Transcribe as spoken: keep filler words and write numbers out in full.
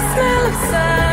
Smell of sun.